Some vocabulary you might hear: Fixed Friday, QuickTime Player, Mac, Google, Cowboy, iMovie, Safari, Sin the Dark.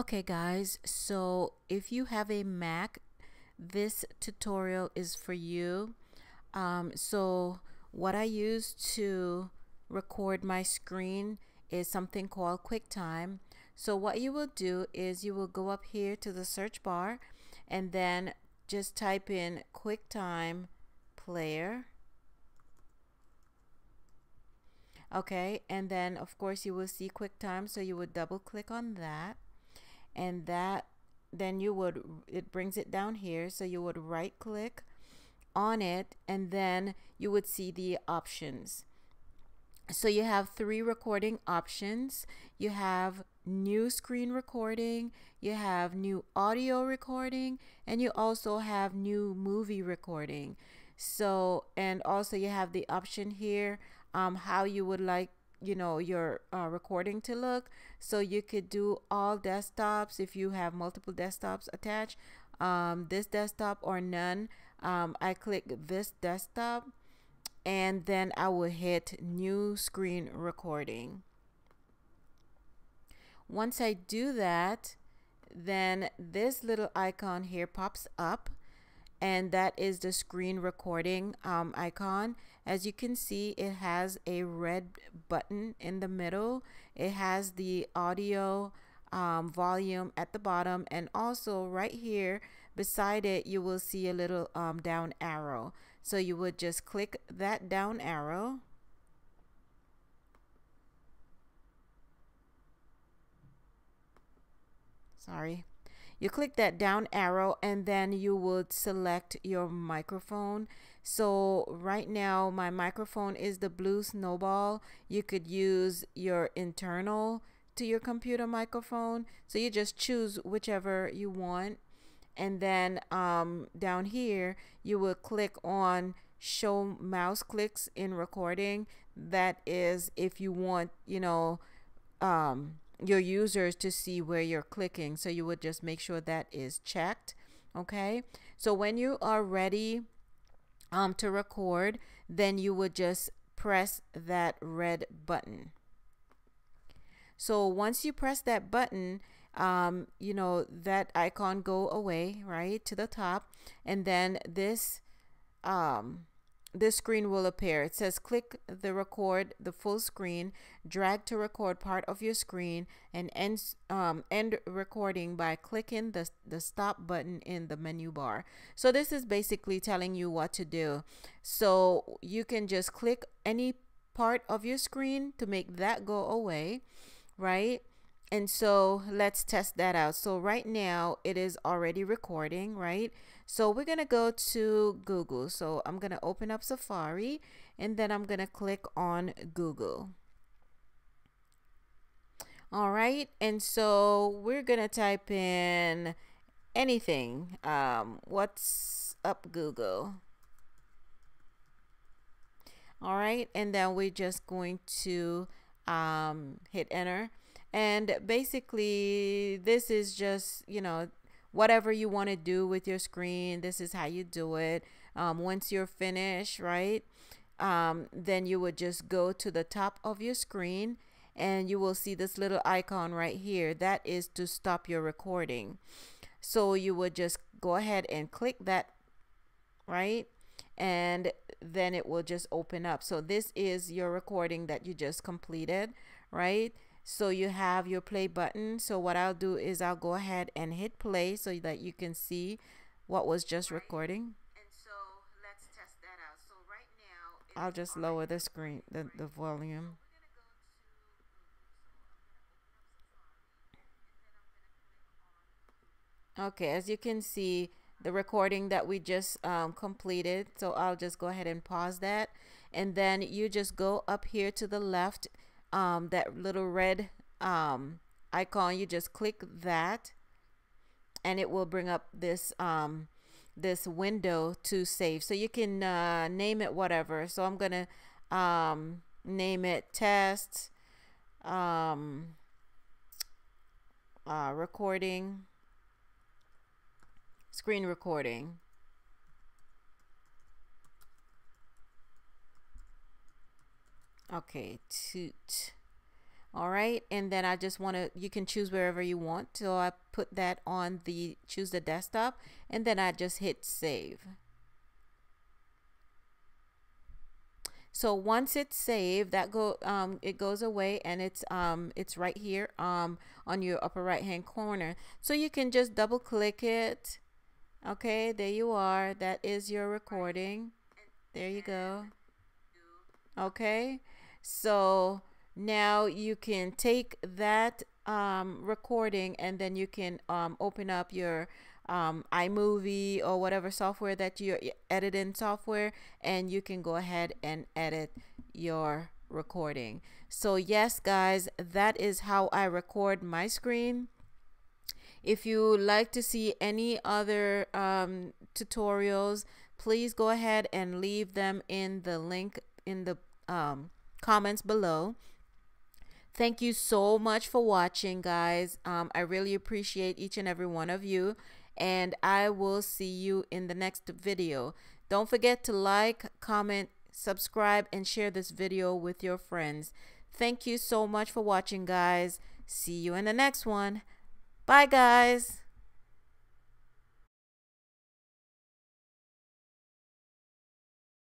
Okay guys, so if you have a Mac, this tutorial is for you. So what I use to record my screen is something called QuickTime. So what you will do is you will go up here to the search bar and then just type in QuickTime Player. Okay, and then of course you will see QuickTime, so you would double click on that. And that then you would, it brings it down here, so you would right click on it and then you would see the options. So you have three recording options. You have new screen recording, you have new audio recording, and you also have new movie recording. So, and also you have the option here how you would like your recording to look. So you could do all desktops if you have multiple desktops attached, this desktop or none. I click this desktop and then I will hit new screen recording. Once I do that, then this little icon here pops up, and that is the screen recording icon. As you can see, it has a red button in the middle. It has the audio volume at the bottom, and also right here beside it you will see a little down arrow. So you would just click that down arrow. Sorry. You click that down arrow and then you would select your microphone. So right now my microphone is the blue snowball. You could use your internal to your computer microphone. So you just choose whichever you want. And then down here you will click on show mouse clicks in recording. That is if you want, your users to see where you're clicking, so you would just make sure that is checked. Okay, so when you are ready to record, then you would just press that red button. So once you press that button, that icon go away right to the top, and then this this screen will appear. It says click the record the full screen, drag to record part of your screen, and end recording by clicking the stop button in the menu bar. So this is basically telling you what to do. So you can just click any part of your screen to make that go away, right? And so let's test that out. So right now it is already recording, right? So we're gonna go to Google. So I'm gonna open up Safari and then I'm gonna click on Google. All right, and so we're gonna type in anything. What's up, Google? All right, and then we're just going to hit enter. And basically this is just, whatever you want to do with your screen, this is how you do it. Once you're finished, right, then you would just go to the top of your screen and you will see this little icon right here. That is to stop your recording. So you would just go ahead and click that, right? And then it will just open up. So this is your recording that you just completed, right? So you have your play button. So what I'll do is I'll go ahead and hit play so that you can see what was just recording. And so let's test that out. So right now I'll just lower the screen, the volume. Okay, as you can see, the recording that we just completed. So I'll just go ahead and pause that, and then you just go up here to the left, that little red icon, you just click that and it will bring up this this window to save. So you can name it whatever. So I'm gonna name it test recording, screen recording. Okay, toot. All right, and then I just want to, you can choose wherever you want. So I put that on the, choose the desktop, and then I just hit save. So once it's saved, that it goes away, and it's right here on your upper right hand corner. So you can just double click it. Okay, there you are. That is your recording. There you go. Okay, so now you can take that recording, and then you can open up your iMovie or whatever software that you're editing software, and you can go ahead and edit your recording. So yes, guys, that is how I record my screen. If you like to see any other tutorials, please go ahead and leave them in the link in the comments below. Thank you so much for watching, guys. I really appreciate each and every one of you, and I will see you in the next video. Don't forget to like, comment, subscribe, and share this video with your friends. Thank you so much for watching, guys. See you in the next one. Bye, guys.